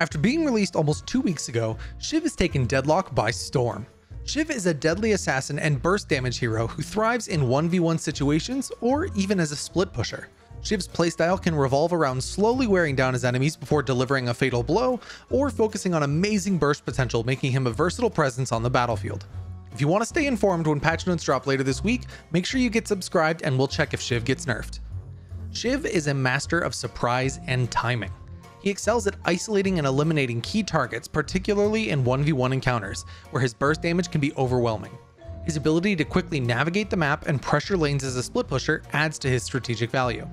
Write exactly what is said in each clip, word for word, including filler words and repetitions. After being released almost two weeks ago, Shiv has taken Deadlock by storm. Shiv is a deadly assassin and burst damage hero who thrives in one v one situations or even as a split pusher. Shiv's playstyle can revolve around slowly wearing down his enemies before delivering a fatal blow, or focusing on amazing burst potential, making him a versatile presence on the battlefield. If you want to stay informed when patch notes drop later this week, make sure you get subscribed and we'll check if Shiv gets nerfed. Shiv is a master of surprise and timing. He excels at isolating and eliminating key targets, particularly in one v one encounters, where his burst damage can be overwhelming. His ability to quickly navigate the map and pressure lanes as a split pusher adds to his strategic value.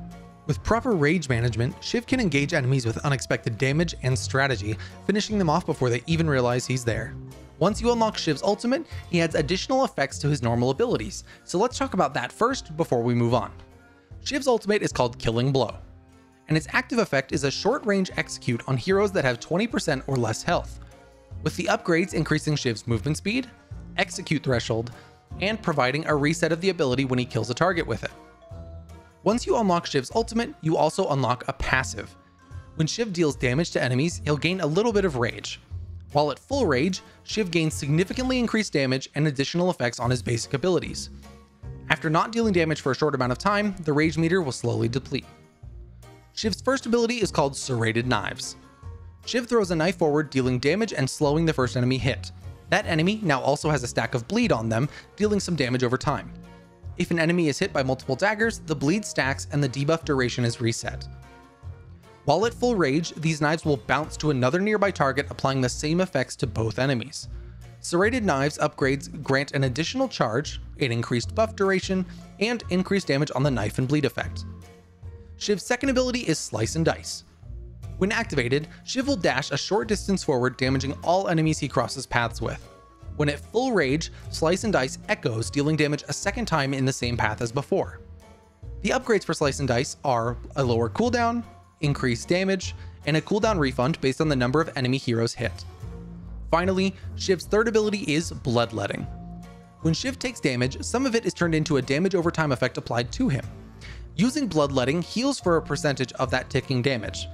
With proper rage management, Shiv can engage enemies with unexpected damage and strategy, finishing them off before they even realize he's there. Once you unlock Shiv's ultimate, he adds additional effects to his normal abilities, so let's talk about that first before we move on. Shiv's ultimate is called Killing Blow, and its active effect is a short-range execute on heroes that have twenty percent or less health. With the upgrades increasing Shiv's movement speed, execute threshold, and providing a reset of the ability when he kills a target with it. Once you unlock Shiv's ultimate, you also unlock a passive. When Shiv deals damage to enemies, he'll gain a little bit of rage. While at full rage, Shiv gains significantly increased damage and additional effects on his basic abilities. After not dealing damage for a short amount of time, the rage meter will slowly deplete. Shiv's first ability is called Serrated Knives. Shiv throws a knife forward, dealing damage and slowing the first enemy hit. That enemy now also has a stack of bleed on them, dealing some damage over time. If an enemy is hit by multiple daggers, the bleed stacks and the debuff duration is reset. While at full rage, these knives will bounce to another nearby target, applying the same effects to both enemies. Serrated Knives upgrades grant an additional charge, an increased buff duration, and increased damage on the knife and bleed effect. Shiv's second ability is Slice and Dice. When activated, Shiv will dash a short distance forward, damaging all enemies he crosses paths with. When at full rage, Slice and Dice echoes, dealing damage a second time in the same path as before. The upgrades for Slice and Dice are a lower cooldown, increased damage, and a cooldown refund based on the number of enemy heroes hit. Finally, Shiv's third ability is Bloodletting. When Shiv takes damage, some of it is turned into a damage over time effect applied to him. Using Bloodletting heals for a percentage of that ticking damage.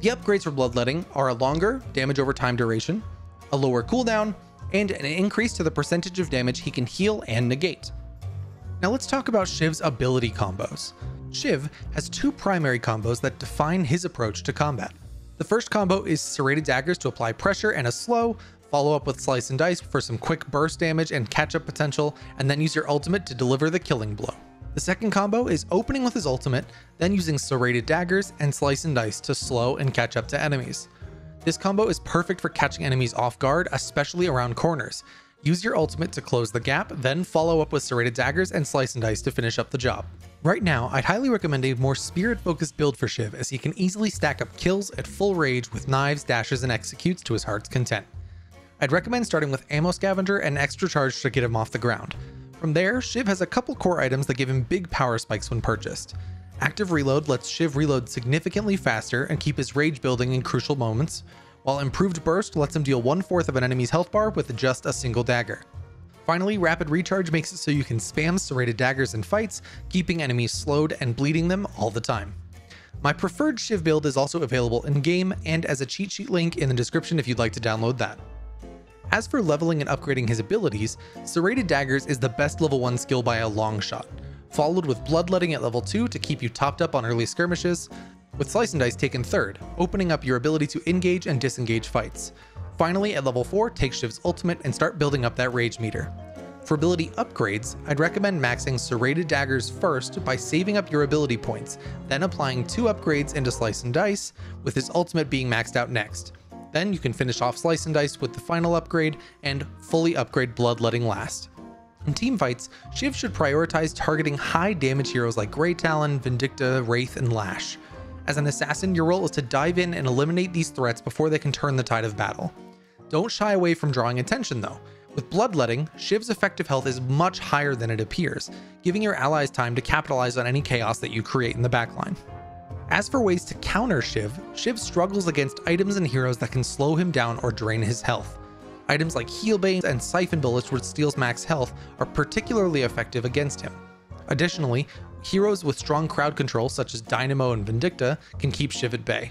The upgrades for Bloodletting are a longer damage over time duration, a lower cooldown, and an increase to the percentage of damage he can heal and negate. Now let's talk about Shiv's ability combos. Shiv has two primary combos that define his approach to combat. The first combo is Serrated Daggers to apply pressure and a slow, follow up with Slice and Dice for some quick burst damage and catch up potential, and then use your ultimate to deliver the Killing Blow. The second combo is opening with his ultimate, then using Serrated Daggers and Slice and Dice to slow and catch up to enemies. This combo is perfect for catching enemies off guard, especially around corners. Use your ultimate to close the gap, then follow up with Serrated Daggers and Slice and Dice to finish up the job. Right now, I'd highly recommend a more spirit-focused build for Shiv, as he can easily stack up kills at full rage with knives, dashes, and executes to his heart's content. I'd recommend starting with Ammo Scavenger and Extra Charge to get him off the ground. From there, Shiv has a couple core items that give him big power spikes when purchased. Active Reload lets Shiv reload significantly faster and keep his rage building in crucial moments, while Improved Burst lets him deal one-fourth of an enemy's health bar with just a single dagger. Finally, Rapid Recharge makes it so you can spam serrated daggers in fights, keeping enemies slowed and bleeding them all the time. My preferred Shiv build is also available in-game and as a cheat sheet link in the description if you'd like to download that. As for leveling and upgrading his abilities, Serrated Daggers is the best level one skill by a long shot, followed with Bloodletting at level two to keep you topped up on early skirmishes, with Slice and Dice taken third, opening up your ability to engage and disengage fights. Finally, at level four, take Shiv's ultimate and start building up that rage meter. For ability upgrades, I'd recommend maxing Serrated Daggers first by saving up your ability points, then applying two upgrades into Slice and Dice, with his ultimate being maxed out next. Then you can finish off Slice and Dice with the final upgrade and fully upgrade Bloodletting last. In teamfights, Shiv should prioritize targeting high damage heroes like Grey Talon, Vindicta, Wraith, and Lash. As an assassin, your role is to dive in and eliminate these threats before they can turn the tide of battle. Don't shy away from drawing attention though. With Bloodletting, Shiv's effective health is much higher than it appears, giving your allies time to capitalize on any chaos that you create in the backline. As for ways to counter Shiv, Shiv struggles against items and heroes that can slow him down or drain his health. Items like Healbane and Siphon bullets, which steals max health, are particularly effective against him. Additionally, heroes with strong crowd control, such as Dynamo and Vindicta, can keep Shiv at bay.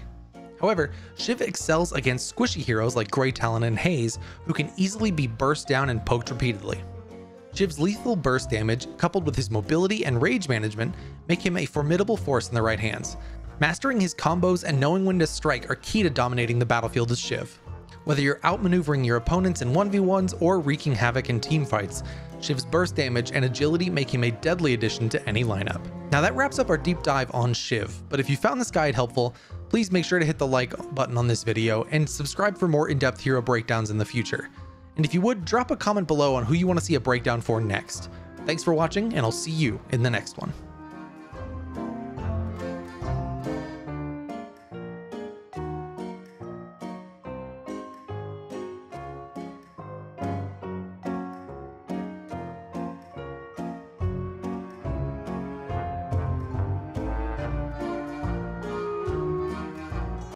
However, Shiv excels against squishy heroes like Grey Talon and Haze, who can easily be burst down and poked repeatedly. Shiv's lethal burst damage, coupled with his mobility and rage management, make him a formidable force in the right hands. Mastering his combos and knowing when to strike are key to dominating the battlefield as Shiv. Whether you're outmaneuvering your opponents in one v ones or wreaking havoc in teamfights, Shiv's burst damage and agility make him a deadly addition to any lineup. Now that wraps up our deep dive on Shiv, but if you found this guide helpful, please make sure to hit the like button on this video and subscribe for more in-depth hero breakdowns in the future. And if you would, drop a comment below on who you want to see a breakdown for next. Thanks for watching, and I'll see you in the next one.